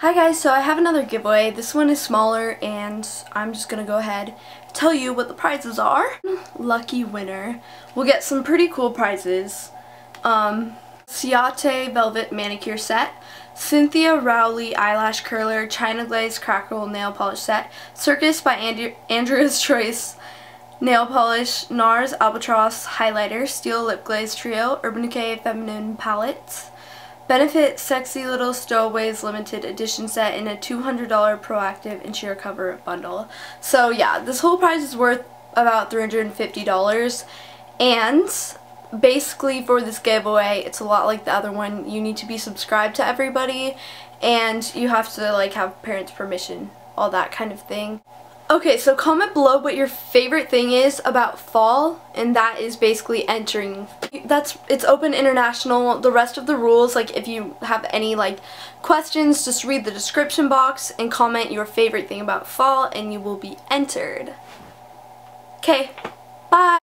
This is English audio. Hi guys, so I have another giveaway. This one is smaller and I'm just gonna go ahead and tell you what the prizes are. Lucky winner will get some pretty cool prizes. Ciate velvet manicure set, Cynthia Rowley eyelash curler, China Glaze crackle nail polish set, Circus by Andrea's Choice nail polish, NARS Albatross highlighter, Steel Lip Glaze Trio, Urban Decay feminine palettes, Benefit Sexy Little Stowaways limited edition set in a $200 Proactive and Sheer Cover bundle. So yeah, this whole prize is worth about $350, and basically for this giveaway, it's a lot like the other one. You need to be subscribed to everybody, and you have to like have parents' permission, all that kind of thing. Okay, so comment below what your favorite thing is about fall, and that is basically entering. It's open international. The rest of the rules, like if you have any like questions, just read the description box and comment your favorite thing about fall and you will be entered. Okay, bye!